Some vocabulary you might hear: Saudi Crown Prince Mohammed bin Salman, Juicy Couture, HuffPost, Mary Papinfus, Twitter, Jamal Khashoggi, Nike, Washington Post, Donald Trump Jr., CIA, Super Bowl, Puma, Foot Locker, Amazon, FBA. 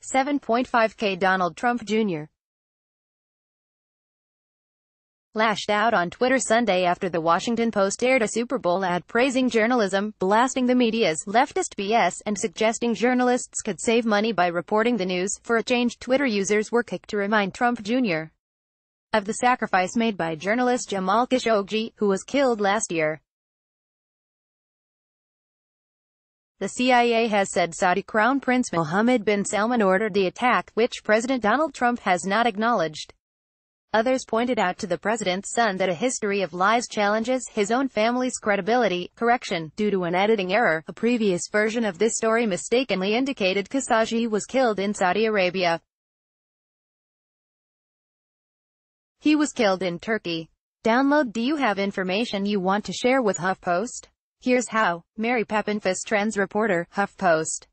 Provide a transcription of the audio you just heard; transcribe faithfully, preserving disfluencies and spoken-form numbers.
seven point five K Donald Trump Junior lashed out on Twitter Sunday after the Washington Post aired a Super Bowl ad praising journalism, blasting the media's leftist B S, and suggesting journalists could save money by reporting the news. For a change, Twitter users were quick to remind Trump Junior of the sacrifice made by journalist Jamal Khashoggi, who was killed last year. The C I A has said Saudi Crown Prince Mohammed bin Salman ordered the attack, which President Donald Trump has not acknowledged. Others pointed out to the president's son that a history of lies challenges his own family's credibility. Correction: due to an editing error, a previous version of this story mistakenly indicated Khashoggi was killed in Saudi Arabia. He was killed in Turkey. Download. Do you have information you want to share with HuffPost? Here's how. Mary Papinfus, trends reporter, HuffPost.